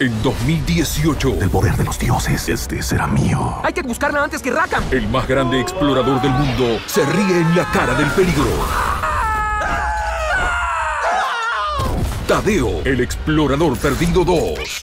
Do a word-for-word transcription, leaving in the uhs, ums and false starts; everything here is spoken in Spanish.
En dos mil dieciocho. Del poder de los dioses, este será mío. Hay que buscarla antes que Rackham. El más grande explorador del mundo se ríe en la cara del peligro. Tadeo, el explorador perdido dos.